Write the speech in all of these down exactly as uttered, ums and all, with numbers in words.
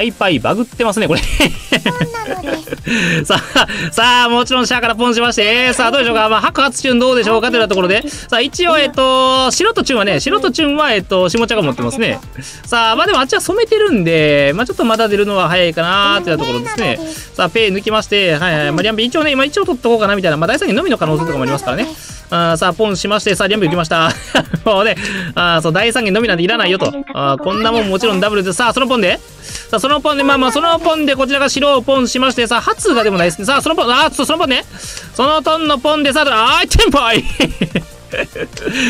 ハイパイバグってますねこれさあさあもちろんシャアからポンしまして、さあどうでしょうか、まあ、白髪チュンどうでしょうかというところで、さあ一応えっと白とチュンはね、白とチュンはえっと下茶が持ってますね。さあまあでもあっちは染めてるんで、まあちょっとまだ出るのは早いかなというところですね。さあペイ抜きまして、はいはい、まあ、リャンピン一応ね今一応取っとこうかなみたいな、まあだいさんいのみの可能性とかもありますからね。あさあポンしまして、さあリャンピン行きましたもうね、あそうだいさん弦のみなんていらないよと、あこんなもんもちろんダブルで、さあそのポンで、さあそのポンで、まあまあそのポンでこちらが白をポンしまして、さあ初がでもないですね。さあそのポン、あーそのポンね、そのトンのポンで、さああーテンポ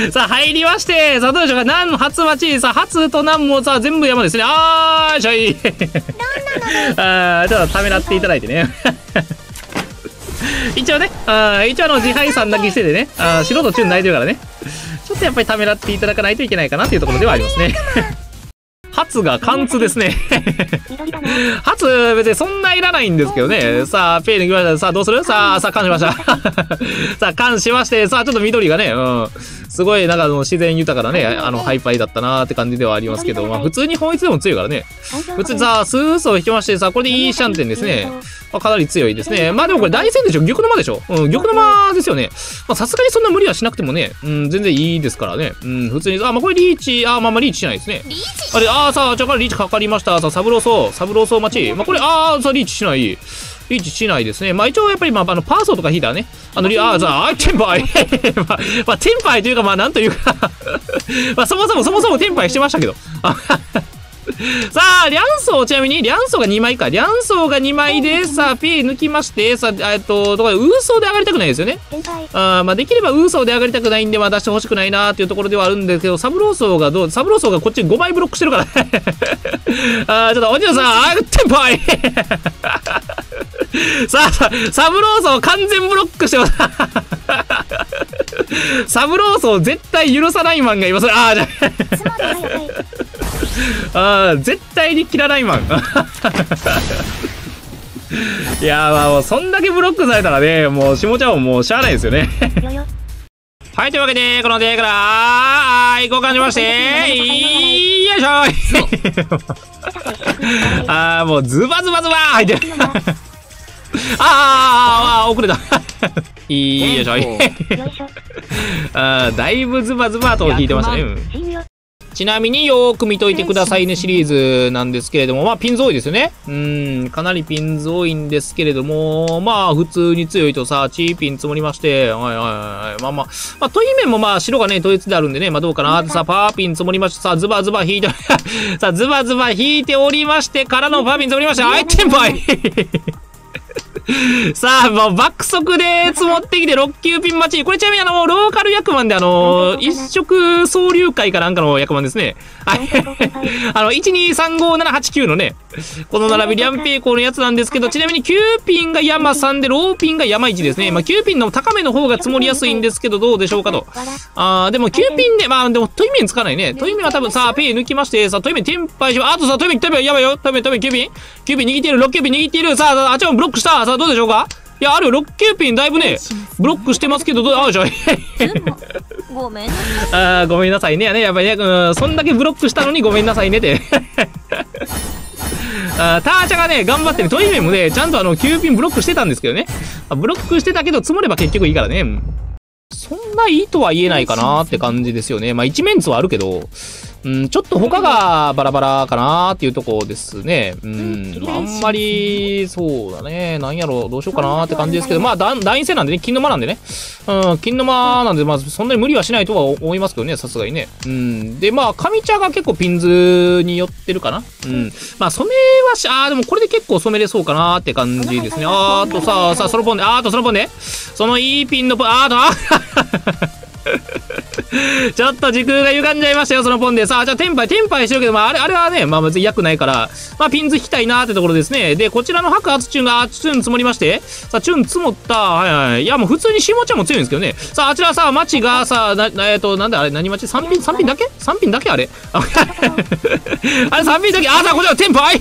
イさあ入りまして、さあどうでしょうか、何初待ち、さあ初と何もさあ全部山ですね。あーしょいあーちょっとためらっていただいてね一応ね、あ一応あの自敗さんだけしててね、あ白とチュン泣いてるからね、ちょっとやっぱりためらっていただかないといけないかなというところではありますね初が貫通ですね初別にそんないらないんですけどね。さあペイに行きました。さあどうする、さあさあ貫しましたさあ貫しまして、さあちょっと緑がね、うん、すごいなんかの自然豊かなね、あのハイパイだったなーって感じではありますけど、まあ普通に本一でも強いからね。普通にさあスースーを引きまして、さあこれでいいシャンテンですね、まあ、かなり強いですね。まあでもこれ大戦でしょ、玉の間でしょ、うん、玉の間ですよね。まあさすがにそんな無理はしなくてもね、うん、全然いいですからね、うん、普通に、あまあこれリーチ、あまあまあリーチしないですね。あれああさあ、じゃあリーチかかりました。さあ、サブローソー、サブローソー待ち。まあ、これ、ああ、さあ、リーチしない。リーチしないですね。まあ、一応、やっぱり、まあ、あの、パーソーとか引いたらね。あの、ああ、さあ、テンパイまあ、まあ、テンパイというか、まあ、なんというか、まあ、そもそも、そもそもテンパイしてましたけど。さあ、リャンソー、ちなみに、リャンソーがにまいか。リャンソーがにまいで、さあ、P 抜きまして、さあ、えっと、ところで、ウーソーで上がりたくないですよね。あまあ、できればウーソーで上がりたくないんで、まあ、出してほしくないなーっていうところではあるんですけど、サブローソーがどう、サブローソーがこっちごまいブロックしてるからあー、ちょっと、おじいさん、あー、テンパイさあ、サブローソー完全ブロックしてますサブローソー絶対許さないマンがいます。あー、じゃあ。あー絶対にキラライマンいやーまあもうそんだけブロックされたらね、もう下茶ももうしゃあないですよねはいというわけでこのデーから交換しまして、よいしょああもうズバズバズバー入ってるあーあー遅れたよいしょあーだいぶズバズバと引いてましたね、うんちなみによーく見といてくださいねシリーズなんですけれども、まあピンズ多いですよね。うーん、かなりピンズ多いんですけれども、まあ普通に強いとさ、チーピン積もりまして、はいはいはい。まあまあ、まあ、という面もまあ白がね、統一であるんでね、まあどうかなってさ、パーピン積もりまして、さ、ズバズバ引いて、さあ、ズバズバ引いておりまして、からのパーピン積もりまして、あいてんばいさあ、もう爆速で積もってきてろっ級ピン待ち。これちなみにあの、ローカル役満であの、一色総流会かなんかの役満ですね。はい。あの、いちにさんごななはちきゅうのね、この並び、リャンペイコーのやつなんですけど、ちなみにきゅうピンが山さんで、ローピンが山いちですね。まあ、きゅうピンの高めの方が積もりやすいんですけど、どうでしょうかと。あー、でもきゅうピンで、まあ、でも、トイメンつかないね。トイメンは多分さ、ペイ抜きまして、さ、トイメン転廃しよう。あとさ、トイメン、トイメン、やばいよ。トイメン、トイメン、きゅうピン ?きゅう ピン握っている、ろっ級ピン握っている。さあ、あっちもブロックした。さあ、どうでしょうか？いや、あるよ、ろっ級ピンだいぶね、ブロックしてますけど、どう、ああ、じゃあ、ごめんなさい。ごめんなさいね。やね、やっぱりね、うん、そんだけブロックしたのにごめんなさいねって。あーターチャがね、頑張ってる。トイメンもね、ちゃんとあの、きゅうピンブロックしてたんですけどね。ブロックしてたけど、積もれば結局いいからね。そんないいとは言えないかなーって感じですよね。まあ、一面図はあるけど、うん、ちょっと他がバラバラかなーっていうとこですね。うん、あんまり、そうだね。なんやろ、どうしようかなーって感じですけど、まあ、第二戦なんでね、金の間なんでね。うん、金の間なんで、まあ、そんなに無理はしないとは思いますけどね、さすがにね。うん、で、まあ、上茶が結構ピンズに寄ってるかな。うん、まあ、染めはし、あー、でもこれで結構染めれそうかなーって感じですね。あーとさ、さ、そのポンで、あーとそのポンで、そのいいピンのポン、あーと、あーちょっと時空が歪んじゃいましたよ、そのポンで。さあ、じゃあ、テンパイ、テンパイしてるけど、まあ、あれ、あれはね、まあ、別に役ないから、まあ、ピンズ引きたいなーってところですね。で、こちらの白髪チュンが、チュン積もりまして、さあ、チュン積もった、はいはい。いや、もう普通に下茶も強いんですけどね。さあ、あちらさ、町がさ、な、えっと、なんだ、あれ、何町 ?さん ピン、さんピンだけ ?さん ピンだけあれあれ、さんピンだけあ、さあ、こちら、テンパイ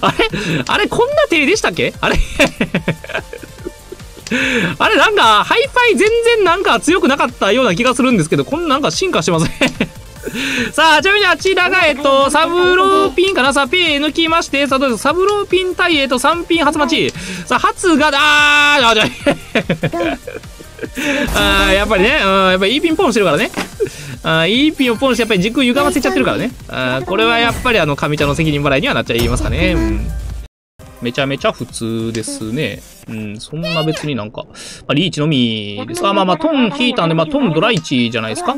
あれあれ、こんな手でしたっけあれあれなんかハイパイ全然なんか強くなかったような気がするんですけど、こんなんか進化してませんさあ、ちなみにあちらが、えっと、サブローピンかな、さあ、P 抜きまして、さあ、サブローピン対、えっと、さんピン初待ち。さあ、初が、あー、あ、じゃあ、あやっぱりね、やっぱりいいピンポンしてるからね。あいいピンをポンして、やっぱり軸歪ませちゃってるからね。あこれはやっぱり、あの、上茶の責任払いにはなっちゃいますかね。うん、めちゃめちゃ普通ですね。うん、そんな別になんか、まあ、リーチのみです。あ、まあまあ、トン引いたんで、まあ、トンドライチじゃないですか。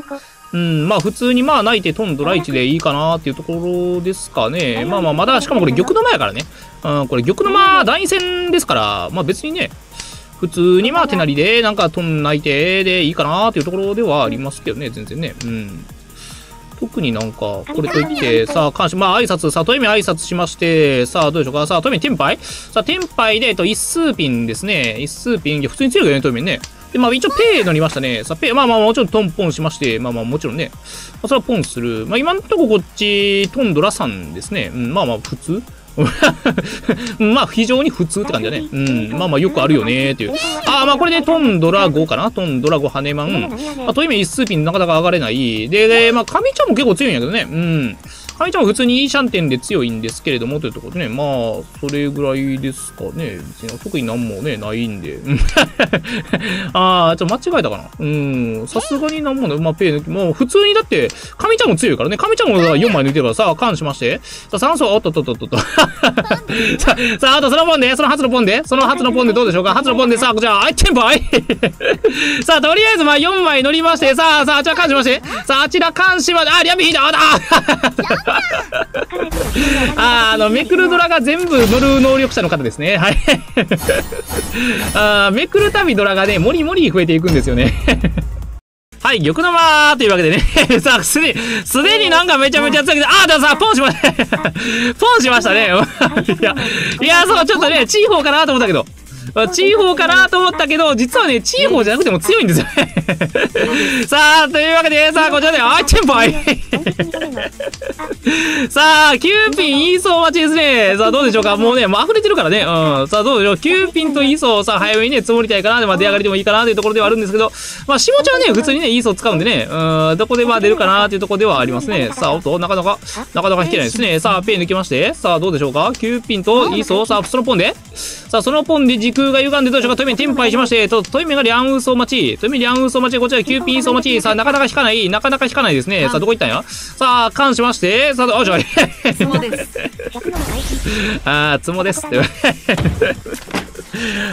うん、まあ普通にまあ泣いてトンドライチでいいかなっていうところですかね。まあまあまだしかもこれ玉の間やからね。うん、これ玉の間団員戦ですから、まあ別にね、普通にまあ手なりでなんかトン泣いてでいいかなっていうところではありますけどね、全然ね。うん。特になんか、これといって、さあ、監視、まあ挨拶、さあ、トヨミ挨拶しまして、さあ、どうでしょうか、さあ、トヨミテンパイさあ、テンパイで、えっと、一数ピンですね。一数ピン、普通に強いよね、トヨミね。で、まあ一応ペー乗りましたね。さあ、ペー、まあまあもちろんトンポンしまして、まあまあもちろんね、まあ、それはポンする。まあ今んとここっち、トンドラさんですね。うん、まあまあ普通まあ非常に普通って感じだね。うん、まあまあよくあるよねーっていう。ああまあこれね、トンドラごかな。トンドラごハネマン。まあという意味一数ピンなかなか上がれない。で、でまあ神ちゃんも結構強いんやけどね。うん。神ちゃんも普通にいいシャンテンで強いんですけれども、というところでね。まあ、それぐらいですかね。別に特になんもね、ないんで。ああ、ちょっと間違えたかな。うん。さすがになんもね、まあペイ抜き。もう普通にだって、神ちゃんも強いからね。神ちゃんもよんまい抜いてるからさ、カンしまして。さあ、さん層、おっとっとっとっと。さあ、さあ、あとそのポンで、その初のポンで、その初のポンでどうでしょうか、初のポンで、さあ、こちら、あい、テンパイさあ、とりあえず、まあ、よんまい乗りまして、さあ、さあ、あちら、監視まして、さあ、あちら、監視まして、あ、リャミ引いた、あ、だあ、あの、めくるドラが全部乗る能力者の方ですね。はい。あ、めくるたびドラがね、もりもり増えていくんですよね。はい、玉の間というわけでね。さあ、すでに、すでになんかめちゃめちゃ強くて、あー、でもさ、ポンしました。ポンしましたね。いや、いや、そう、ちょっとね、チーホーかなと思ったけど。チーホーかなと思ったけど、実はね、チーホーじゃなくても強いんですよね。さあ、というわけで、さあ、こちらで、あい、テンポあい。さあ、きゅうピン、イーソー待ちですね。さあ、どうでしょうか。もうね、もう溢れてるからね。うん。さあ、どうでしょう。きゅうピンとイーソーをさ、早めにね、積もりたいかな。で、まあ、出上がりでもいいかなというところではあるんですけど、まあ、下ちゃんはね、普通にね、イーソー使うんでね、うん、どこでまあ出るかなというところではありますね。さあ、おっと、なかなか、なかなか引けないですね。さあ、ペイ抜きまして、さあ、どうでしょうか。きゅうピンとイーソー、さあ、そのポンで、さあ、そのポンで軸が歪んでどうでしょうか。トイメン転廃しまして、と、トイメンがリャンウーソー待ち、トイメンリャンウーソー待ち、こちらきゅうピンイーソー待ち、さあ、なかなか引かない、なかなか引かないですね。さあ、どこ行ったんや。さあ、カンしまして、さあ、あ、じゃあ、ツモです。ああ、ツモですって。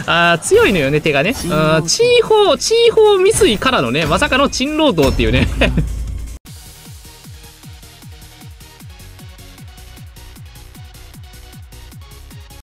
ああ、強いのよね、手がね。ああ、チーホー、チーホー未遂からのね、まさかのチンロートっていうね。